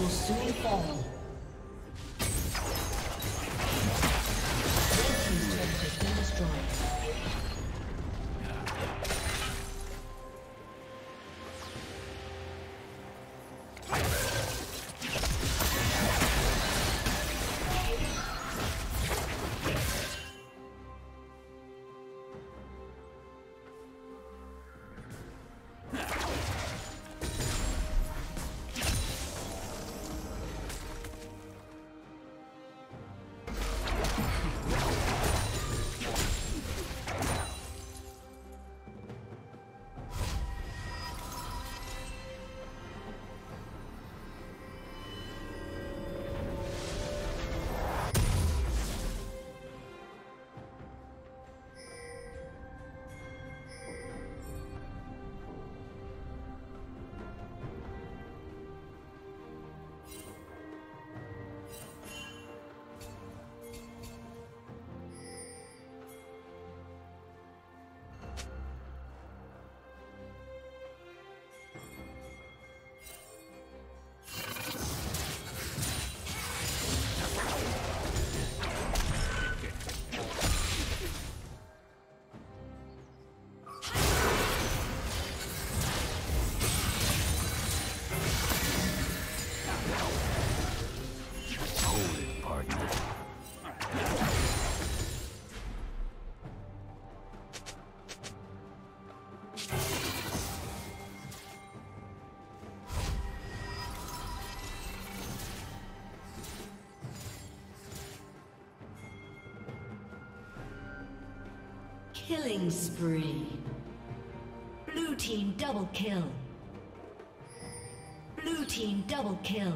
will soon fall. Killing spree. Blue team double kill. Blue team double kill.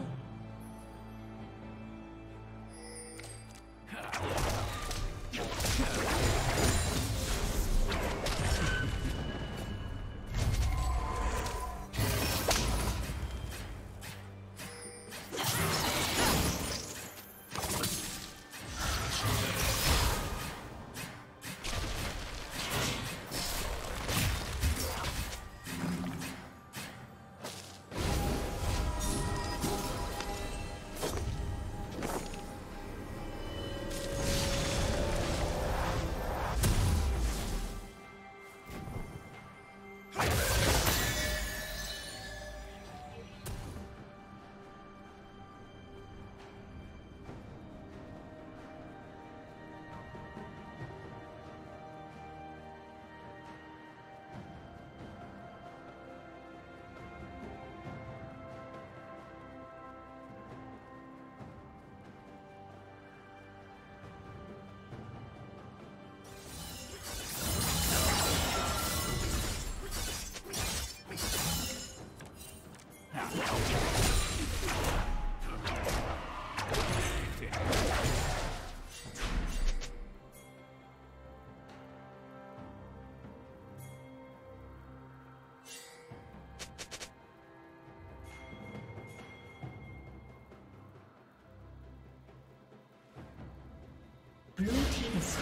Blue team is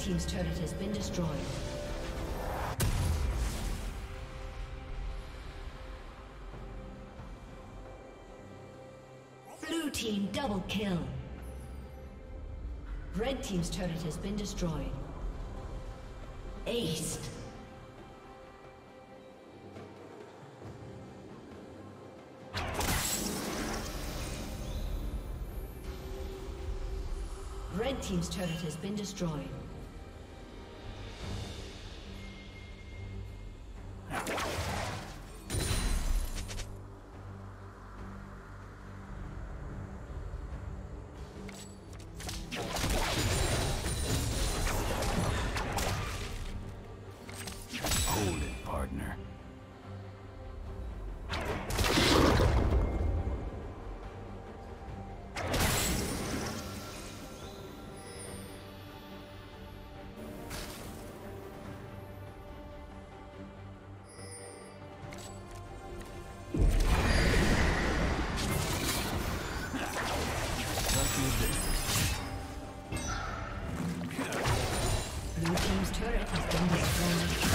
team's turret has been destroyed. Blue team double kill. Red team's turret has been destroyed. Ace. Red team's turret has been destroyed. team's turret has been destroyed.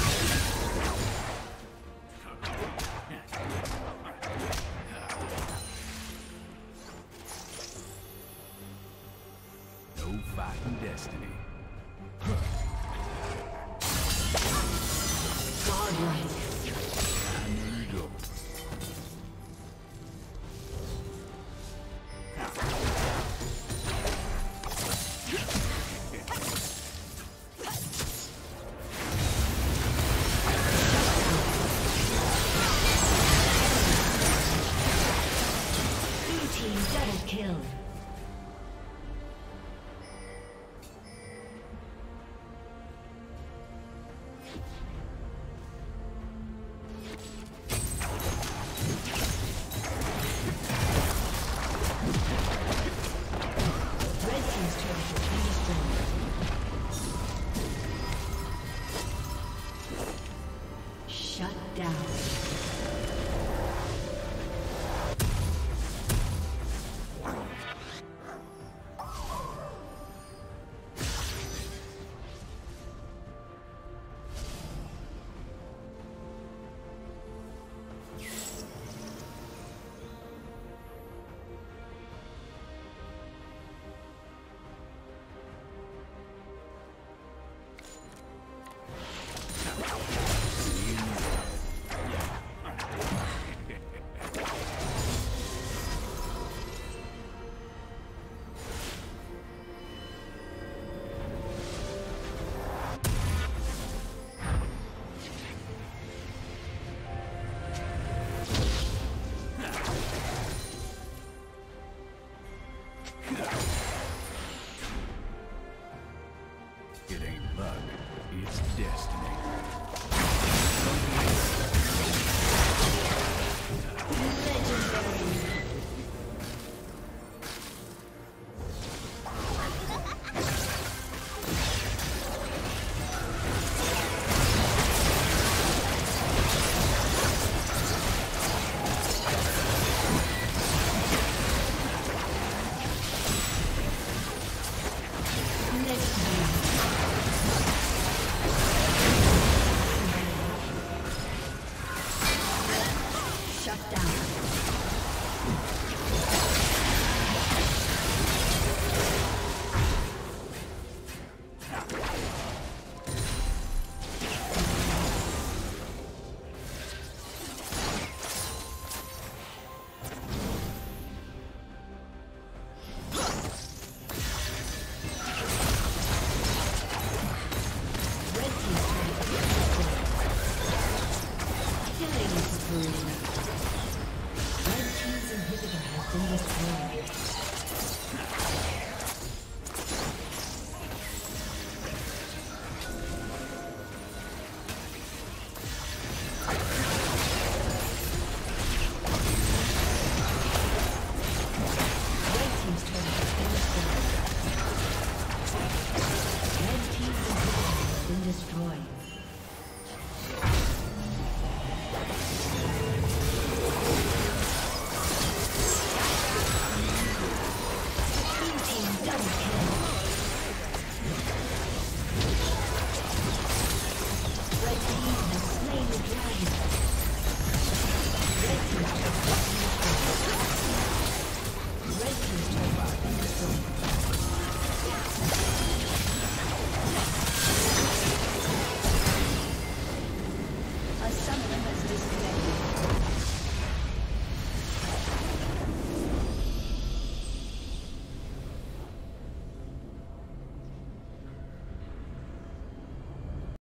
Double kill.